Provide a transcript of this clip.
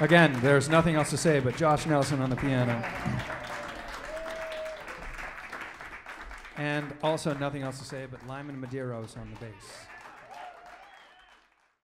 Again, there's nothing else to say but Josh Nelson on the piano. And also nothing else to say but Lyman Medeiros on the bass.